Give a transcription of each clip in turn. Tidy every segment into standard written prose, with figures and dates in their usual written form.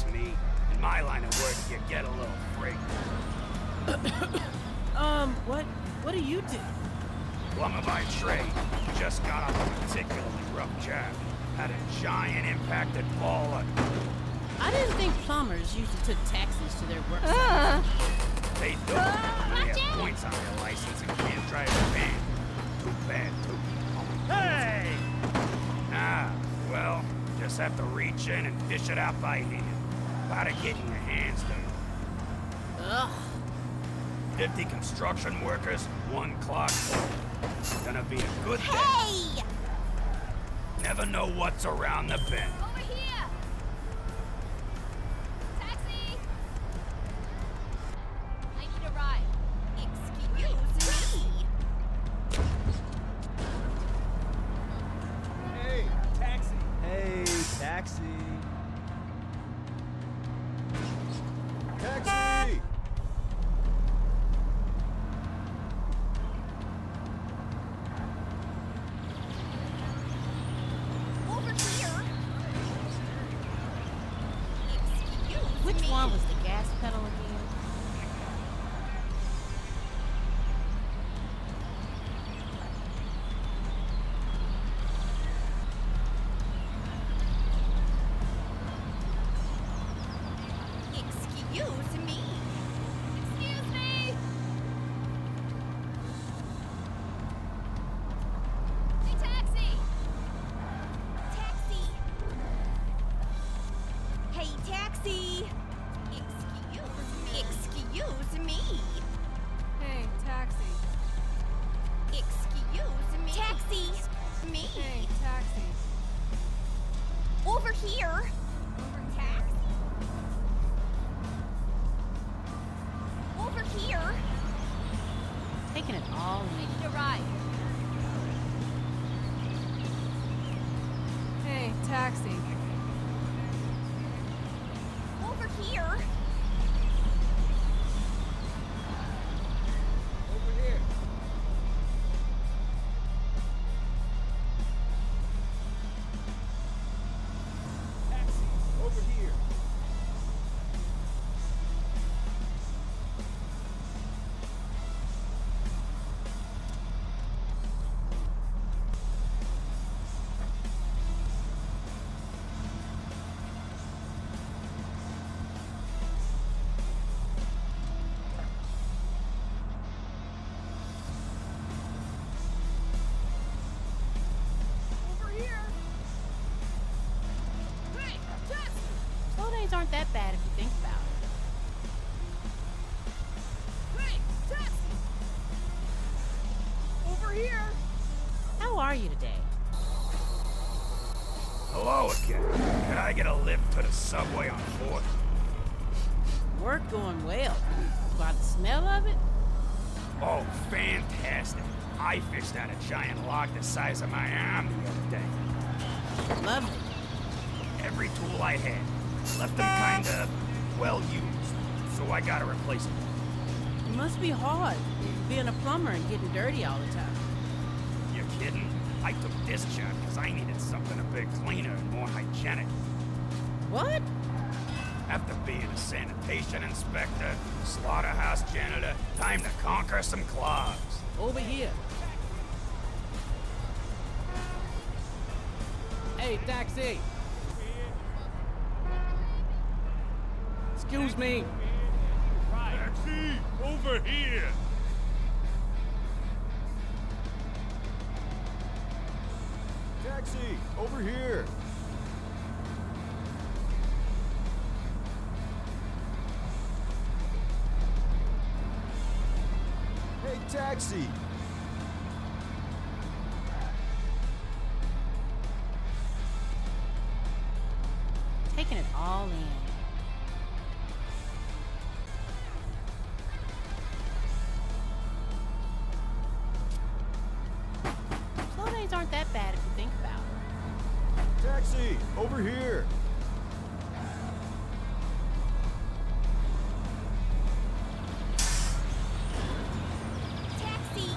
trust me? In my line of work, you get a little fragrant. What do you do? Plumber by trade. Just got off a particularly rough job. Had a giant impact at Baller. I didn't think plumbers usually took taxis to their work. They don't. They have points on their license and can't drive a van. Too bad, too. Hey! Ah, well, just have to reach in and fish it out by hand. How to get your hands dirty. Ugh. 50 construction workers, 1 clock. It's gonna be a good day. Hey! Never know what's around the bend. Over here! Taxi! I need a ride. Excuse me! Hey, taxi! Hey, taxi! Taxi! Aren't that bad if you think about it. Hey, taxi! Over here! How are you today? Hello again. Can I get a lift to the subway on 4th? Work going well. By the smell of it? Oh, fantastic. I fished out a giant log the size of my arm the other day. Lovely. Every tool I had. Left them kinda well-used, so I gotta replace them. It must be hard, being a plumber and getting dirty all the time. You're kidding? I took this job because I needed something a bit cleaner and more hygienic. What? After being a sanitation inspector, slaughterhouse janitor, time to conquer some clogs. Over here. Hey, taxi! Excuse me. Taxi, over here. Taxi, over here. Hey, taxi. Taking it all in. Aren't that bad if you think about it. Taxi, over here. Taxi.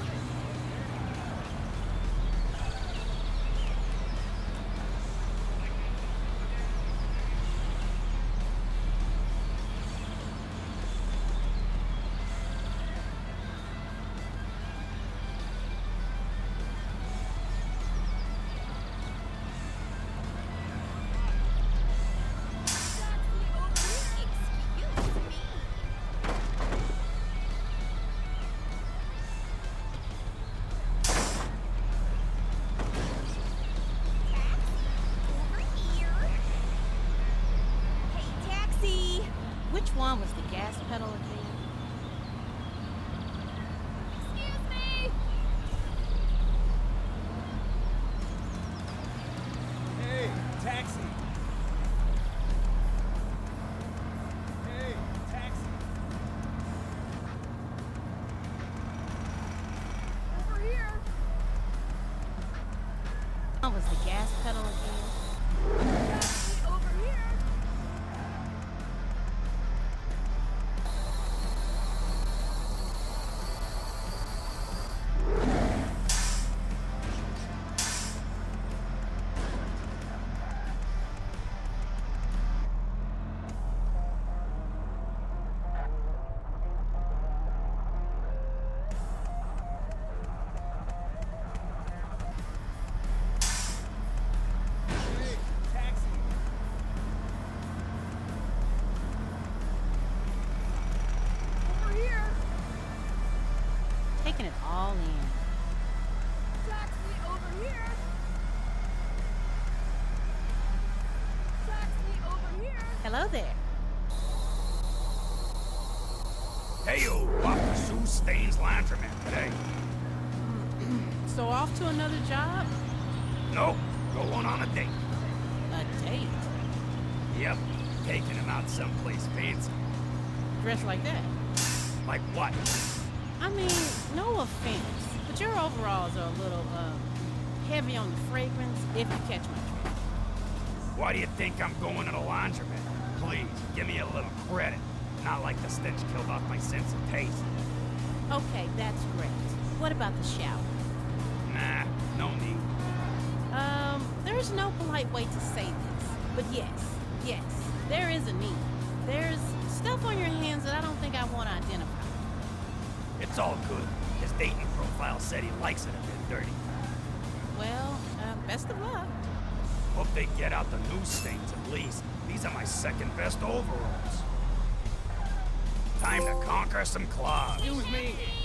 all in. Taxi over here. Taxi over here. Hello there. Hey-o, Papa Sue Staines Laundromat today. So off to another job? Nope, going on a date. A date? Yep, taking him out someplace fancy. Dressed like that? Like what? I mean, no offense, but your overalls are a little, heavy on the fragrance, if you catch my drift. Why do you think I'm going to the laundromat? Please, give me a little credit. Not like the stench killed off my sense of taste. Okay, that's great. What about the shower? Nah, no need. There's no polite way to say this, but yes, there is a need. There's stuff on your hands that I don't think I want to identify. It's all good. His dating profile said he likes it a bit dirty. Well, best of luck. Hope they get out the new stains at least. These are my second best overalls. Time to conquer some clogs. Excuse me.